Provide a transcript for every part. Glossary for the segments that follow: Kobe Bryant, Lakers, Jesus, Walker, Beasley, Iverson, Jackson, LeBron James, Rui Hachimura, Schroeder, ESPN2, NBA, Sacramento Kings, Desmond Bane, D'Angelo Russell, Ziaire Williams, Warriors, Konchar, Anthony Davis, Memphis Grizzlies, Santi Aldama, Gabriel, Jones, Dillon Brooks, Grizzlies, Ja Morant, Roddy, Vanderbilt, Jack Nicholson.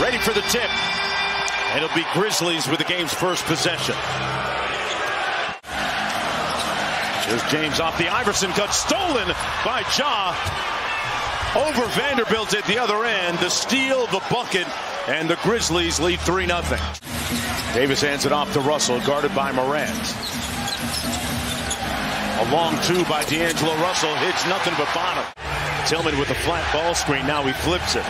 ready for the tip. And it'll be Grizzlies with the game's first possession. There's James off the Iverson cut, stolen by Ja. Over Vanderbilt at the other end, the steal, the bucket, and the Grizzlies lead 3-0. Davis hands it off to Russell, guarded by Morant. A long two by D'Angelo Russell, hits nothing but bottom. Tillman with a flat ball screen, now he flips it.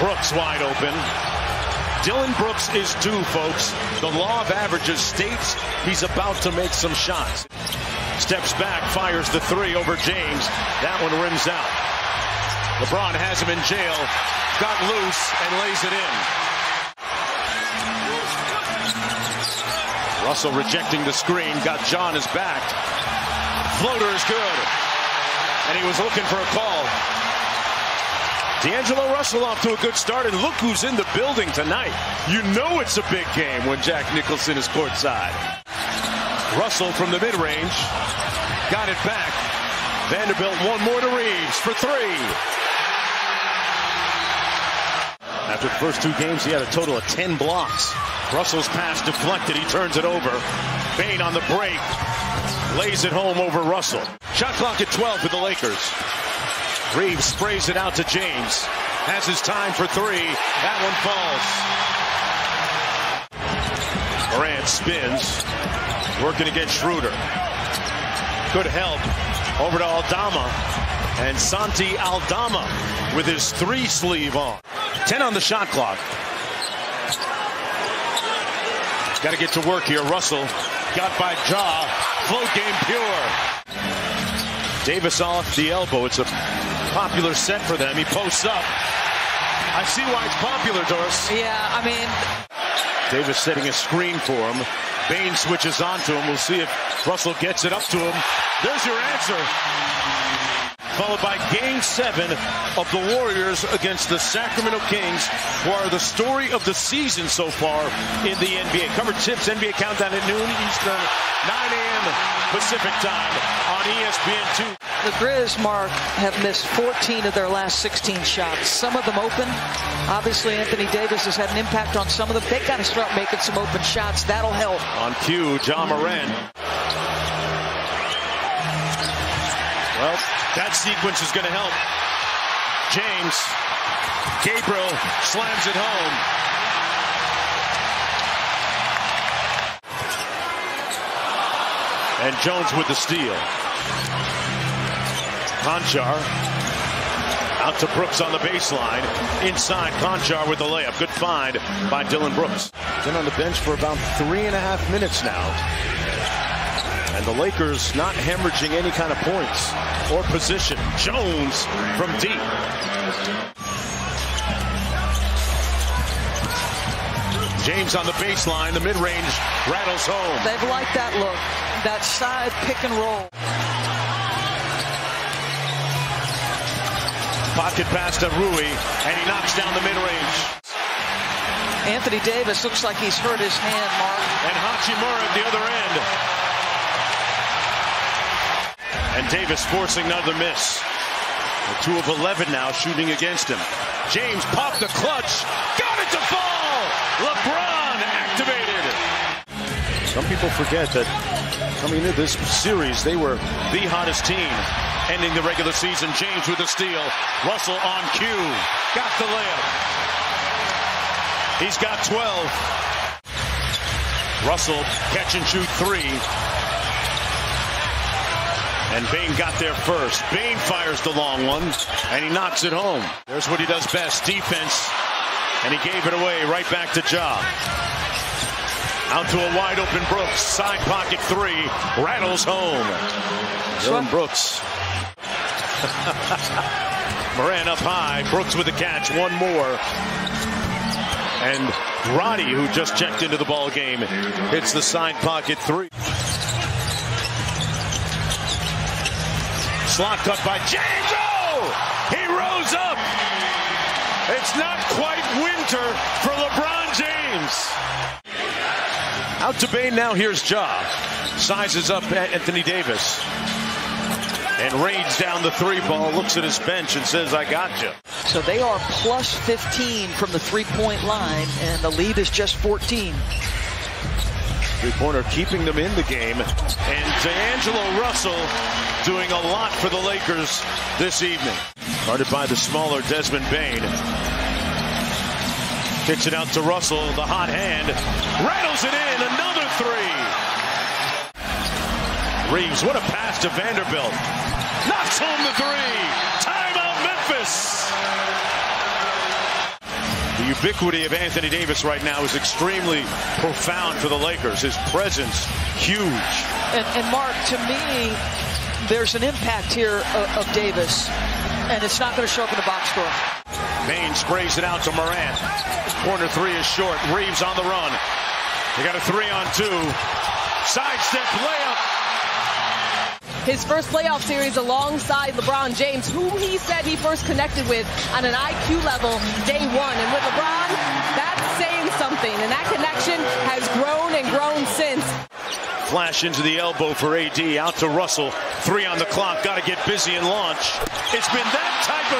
Brooks wide open. Dillon Brooks is due, folks. The law of averages states he's about to make some shots. Steps back, fires the three over James. That one rims out. LeBron has him in jail, got loose, and lays it in. Russell rejecting the screen, got Ja on his back. Floater is good. And he was looking for a call. D'Angelo Russell off to a good start, and look who's in the building tonight. You know it's a big game when Jack Nicholson is courtside. Russell from the mid-range, got it back. Vanderbilt one more to Reeves for three. After the first two games, he had a total of 10 blocks. Russell's pass deflected, he turns it over. Bane on the break, lays it home over Russell. Shot clock at 12 for the Lakers. Reeves sprays it out to James. Has his time for three. That one falls. Morant spins. Working against Schroeder. Good help. Over to Aldama. And Santi Aldama with his three sleeve on. 10 on the shot clock. Got to get to work here. Russell got by Ja. Float game pure. Davis off the elbow. It's a popular set for them. He posts up. I see why it's popular, Doris. Yeah, I mean... Davis setting a screen for him. Bane switches on to him. We'll see if Russell gets it up to him. There's your answer. Followed by Game 7 of the Warriors against the Sacramento Kings, who are the story of the season so far in the NBA. Cover tips, NBA Countdown at noon Eastern, 9 a.m. Pacific time on ESPN2. The Grizz, Mark, have missed 14 of their last 16 shots. Some of them open. Obviously, Anthony Davis has had an impact on some of them. They've got to start making some open shots. That'll help. On cue, Ja Morant. Well, that sequence is going to help. James. Gabriel slams it home. And Jones with the steal. Konchar out to Brooks on the baseline. Inside, Konchar with the layup. Good find by Dillon Brooks. Been on the bench for about 3.5 minutes now. And the Lakers not hemorrhaging any kind of points or position. Jones from deep. James on the baseline. The mid-range rattles home. They've liked that look. That side pick and roll. Pocket pass to Rui, and he knocks down the mid-range. Anthony Davis looks like he's hurt his hand, Mark. And Hachimura at the other end. And Davis forcing another miss. A 2 of 11 now shooting against him. James popped the clutch. Got it to fall! LeBron activated. Some people forget that coming into this series, they were the hottest team. Ending the regular season, James with a steal. Russell on cue. Got the layup. He's got 12. Russell catch and shoot three. And Bane got there first. Bane fires the long one, and he knocks it home. There's what he does best, defense. And he gave it away right back to Ja. Out to a wide open Brooks. Side pocket three. Rattles home. Dillon Brooks. Morant up high. Brooks with a catch. One more. And Roddy, who just checked into the ball game, hits the side pocket three. Slot cut by James. Oh! He rose up. It's not quite winter for LeBron James. Out to Bane now. Here's Ja. Sizes up at Anthony Davis. And rains down the three ball, looks at his bench and says, I got you. So they are plus 15 from the three-point line, and the lead is just 14. Three-pointer keeping them in the game. And D'Angelo Russell doing a lot for the Lakers this evening. Guarded by the smaller Desmond Bane. Kicks it out to Russell, the hot hand. Rattles it in, another three. Reeves, what a pass to Vanderbilt. Knocks home the three. The ubiquity of Anthony Davis right now is extremely profound for the Lakers. His presence, huge. And Mark, to me, there's an impact here of Davis, and it's not going to show up in the box score. Bane sprays it out to Morant. Corner three is short. Reeves on the run. They got a 3-on-2. Sidestep layup. His first playoff series alongside LeBron James, whom he said he first connected with on an IQ level day one. And with LeBron, that's saying something. And that connection has grown and grown since. Flash into the elbow for AD, out to Russell. 3 on the clock, got to get busy and launch. It's been that type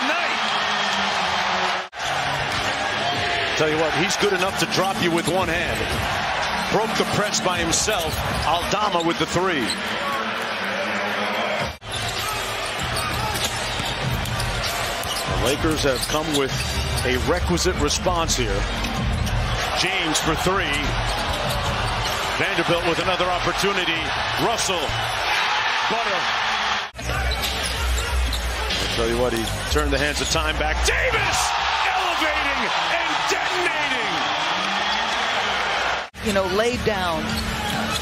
of night. Tell you what, he's good enough to drop you with one hand. Broke the press by himself. Aldama with the 3. Lakers have come with a requisite response here. James for 3. Vanderbilt with another opportunity. Russell. Butter. I'll tell you what, he turned the hands of time back. Davis elevating and detonating. You know, laid down.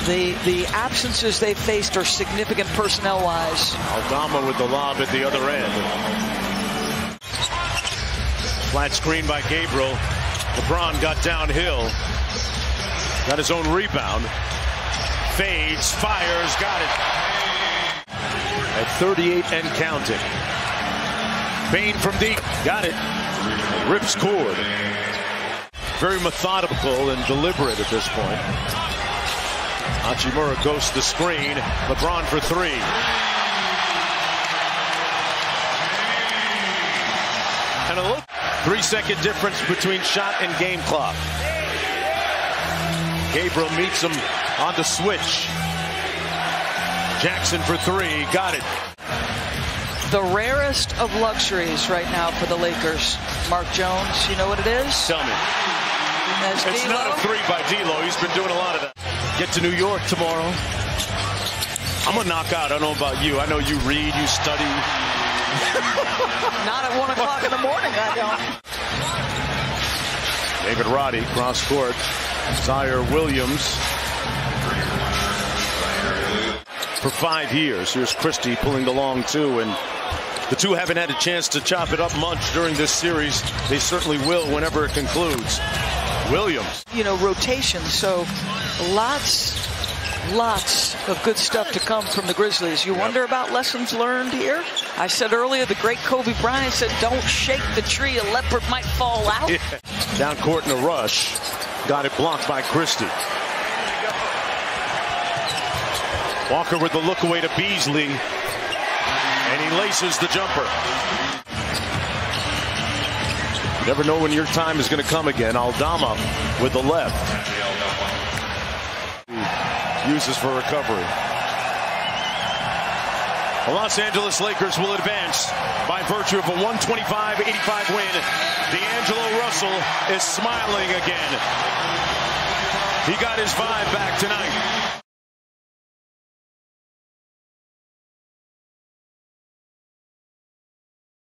The absences they faced are significant personnel-wise. Aldama with the lob at the other end. Flat screen by Gabriel. LeBron got downhill. Got his own rebound. Fades, fires, got it. At 38 and counting. Bane from deep, got it. Rips cord. Very methodical and deliberate at this point. Hachimura goes to the screen. LeBron for 3. And a look. 3-second difference between shot and game clock. Gabriel meets him on the switch. Jackson for 3, got it. The rarest of luxuries right now for the Lakers. Mark Jones, you know what it is? Tell me. It's not a 3 by D'Lo. He's been doing a lot of that. Get to New York tomorrow. I'm going to knock out. I don't know about you. I know you read, you study. Not at 1 o'clock in the morning, I don't. David Roddy, cross court. Ziaire Williams. For 5 years, here's Christie pulling the long 2, and the two haven't had a chance to chop it up much during this series. They certainly will whenever it concludes. Williams. You know, rotation, so lots of good stuff to come from the Grizzlies. You wonder about lessons learned here? I said earlier, the great Kobe Bryant said, don't shake the tree, a leopard might fall out. Yeah. Down court in a rush. Got it blocked by Christie. Walker with the look away to Beasley. And he laces the jumper. You never know when your time is going to come again. Aldama with the left. Uses for recovery. The Los Angeles Lakers will advance by virtue of a 125-85 win. D'Angelo Russell is smiling again. He got his vibe back tonight.